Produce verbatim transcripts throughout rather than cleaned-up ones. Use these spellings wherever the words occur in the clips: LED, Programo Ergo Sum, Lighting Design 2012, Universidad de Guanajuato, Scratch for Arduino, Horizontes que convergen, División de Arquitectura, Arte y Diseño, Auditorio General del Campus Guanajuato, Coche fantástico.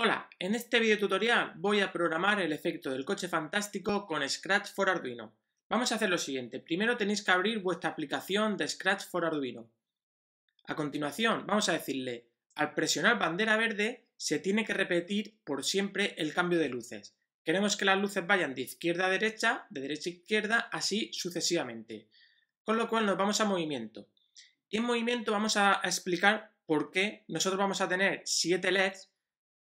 Hola, en este video tutorial voy a programar el efecto del coche fantástico con Scratch for Arduino. Vamos a hacer lo siguiente, primero tenéis que abrir vuestra aplicación de Scratch for Arduino. A continuación vamos a decirle, al presionar bandera verde se tiene que repetir por siempre el cambio de luces. Queremos que las luces vayan de izquierda a derecha, de derecha a izquierda, así sucesivamente. Con lo cual nos vamos a movimiento. Y en movimiento vamos a explicar por qué nosotros vamos a tener siete L E Ds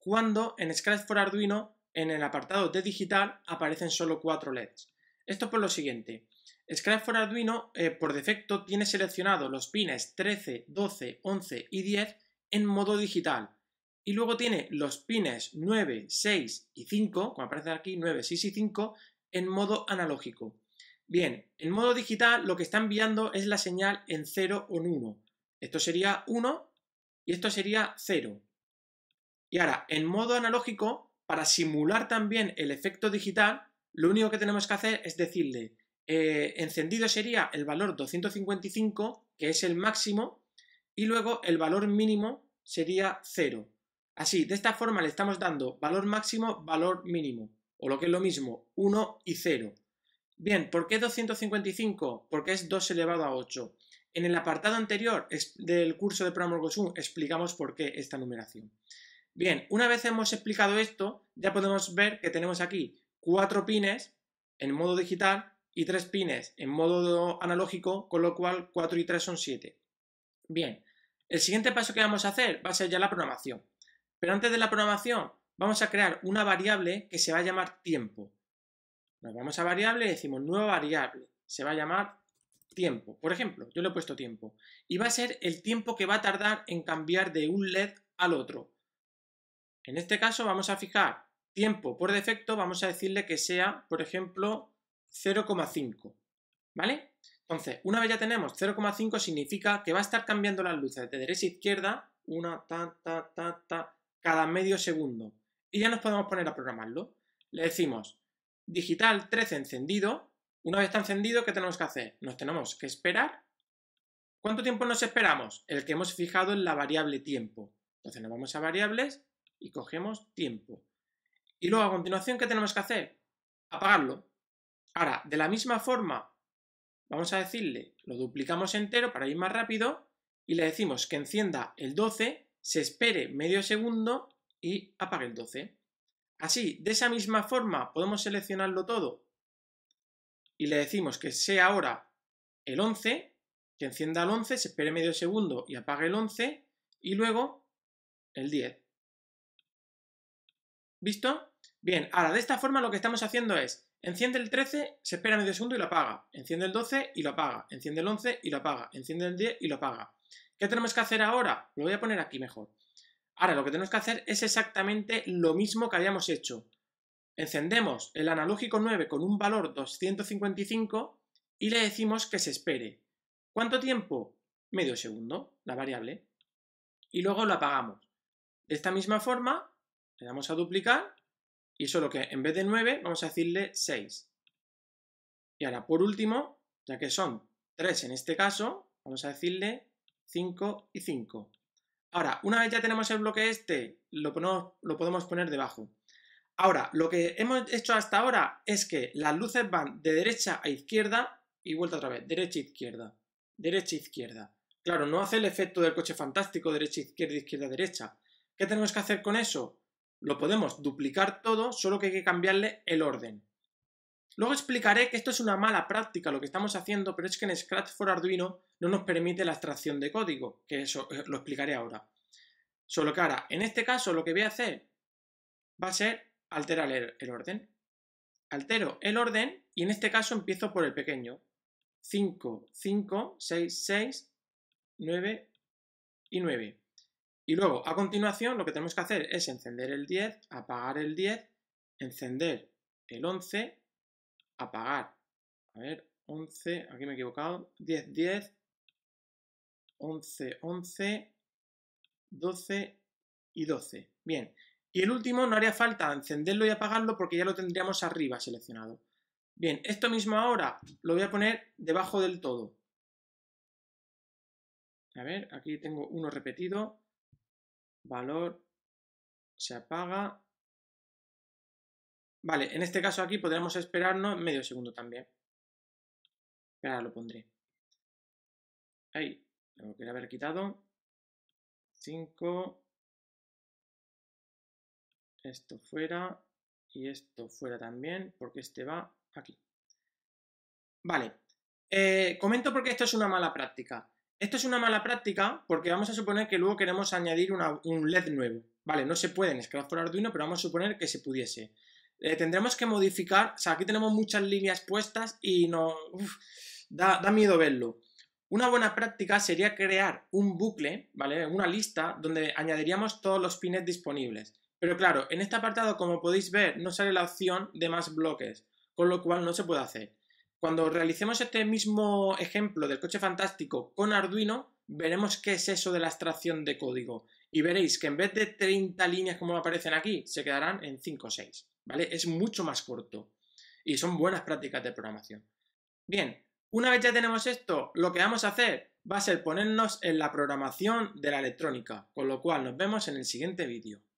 cuando en Scratch for Arduino, en el apartado de digital, aparecen solo cuatro L E Ds. Esto es por lo siguiente. Scratch for Arduino, eh, por defecto, tiene seleccionados los pines trece, doce, once y diez en modo digital. Y luego tiene los pines nueve, seis y cinco, como aparece aquí, nueve, seis y cinco, en modo analógico. Bien, en modo digital lo que está enviando es la señal en cero o en uno. Esto sería uno y esto sería cero. Y ahora, en modo analógico, para simular también el efecto digital, lo único que tenemos que hacer es decirle, eh, encendido sería el valor doscientos cincuenta y cinco, que es el máximo, y luego el valor mínimo sería cero. Así, de esta forma le estamos dando valor máximo, valor mínimo, o lo que es lo mismo, uno y cero. Bien, ¿por qué doscientos cincuenta y cinco? Porque es dos elevado a ocho. En el apartado anterior del curso de Programo Ergo Sum explicamos por qué esta numeración. Bien, una vez hemos explicado esto, ya podemos ver que tenemos aquí cuatro pines en modo digital y tres pines en modo analógico, con lo cual cuatro y tres son siete. Bien, el siguiente paso que vamos a hacer va a ser ya la programación. Pero antes de la programación vamos a crear una variable que se va a llamar tiempo. Nos vamos a variable y decimos nueva variable, se va a llamar tiempo. Por ejemplo, yo le he puesto tiempo y va a ser el tiempo que va a tardar en cambiar de un L E D al otro. En este caso vamos a fijar tiempo por defecto, vamos a decirle que sea, por ejemplo, cero coma cinco, ¿vale? Entonces, una vez ya tenemos cero coma cinco significa que va a estar cambiando las luces de derecha a izquierda, una, ta, ta, ta, ta, cada medio segundo. Y ya nos podemos poner a programarlo. Le decimos digital trece encendido. Una vez está encendido, ¿qué tenemos que hacer? Nos tenemos que esperar. ¿Cuánto tiempo nos esperamos? El que hemos fijado en la variable tiempo. Entonces nos vamos a variables y cogemos tiempo. Y luego a continuación, ¿qué tenemos que hacer? Apagarlo. Ahora, de la misma forma, vamos a decirle, lo duplicamos entero para ir más rápido y le decimos que encienda el doce, se espere medio segundo y apague el doce. Así, de esa misma forma, podemos seleccionarlo todo y le decimos que sea ahora el once, que encienda el once, se espere medio segundo y apague el once y luego el diez. ¿Visto? Bien, ahora de esta forma lo que estamos haciendo es, enciende el trece, se espera medio segundo y lo apaga, enciende el doce y lo apaga, enciende el once y lo apaga, enciende el diez y lo apaga. ¿Qué tenemos que hacer ahora? Lo voy a poner aquí mejor. Ahora lo que tenemos que hacer es exactamente lo mismo que habíamos hecho. Encendemos el analógico nueve con un valor doscientos cincuenta y cinco y le decimos que se espere. ¿Cuánto tiempo? Medio segundo, la variable. Y luego lo apagamos. De esta misma forma, le damos a duplicar y solo que en vez de nueve vamos a decirle seis. Y ahora por último, ya que son tres en este caso, vamos a decirle cinco y cinco. Ahora, una vez ya tenemos el bloque este, lo, ponemos, lo podemos poner debajo. Ahora, lo que hemos hecho hasta ahora es que las luces van de derecha a izquierda y vuelta otra vez, derecha a izquierda, derecha a izquierda. Claro, no hace el efecto del coche fantástico, derecha a izquierda, izquierda a derecha. ¿Qué tenemos que hacer con eso? Lo podemos duplicar todo, solo que hay que cambiarle el orden. Luego explicaré que esto es una mala práctica lo que estamos haciendo, pero es que en Scratch for Arduino no nos permite la extracción de código, que eso lo explicaré ahora. Solo que ahora, en este caso, lo que voy a hacer va a ser alterar el orden. Altero el orden y en este caso empiezo por el pequeño. cinco, cinco, seis, seis, nueve y nueve. Y luego, a continuación, lo que tenemos que hacer es encender el diez, apagar el diez, encender el once, apagar, a ver, once, aquí me he equivocado, diez, diez, once, once, doce y doce. Bien, y el último no haría falta encenderlo y apagarlo porque ya lo tendríamos arriba seleccionado. Bien, esto mismo ahora lo voy a poner debajo del todo. A ver, aquí tengo uno repetido. Valor se apaga. Vale, en este caso aquí podríamos esperarnos medio segundo también. Ahora lo pondré. Ahí, lo quería haber quitado. cinco. Esto fuera y esto fuera también, porque este va aquí. Vale, eh, comento porque esto es una mala práctica. Esto es una mala práctica porque vamos a suponer que luego queremos añadir una, un LED nuevo. Vale, no se puede en Scratch for Arduino, pero vamos a suponer que se pudiese. Eh, tendremos que modificar, o sea, aquí tenemos muchas líneas puestas y no, uf, da, da miedo verlo. Una buena práctica sería crear un bucle, ¿vale? Una lista donde añadiríamos todos los pines disponibles. Pero claro, en este apartado, como podéis ver, no sale la opción de más bloques, con lo cual no se puede hacer. Cuando realicemos este mismo ejemplo del coche fantástico con Arduino, veremos qué es eso de la extracción de código. Y veréis que en vez de treinta líneas como aparecen aquí, se quedarán en cinco o seis, ¿vale? Es mucho más corto y son buenas prácticas de programación. Bien, una vez ya tenemos esto, lo que vamos a hacer va a ser ponernos en la programación de la electrónica, con lo cual nos vemos en el siguiente vídeo.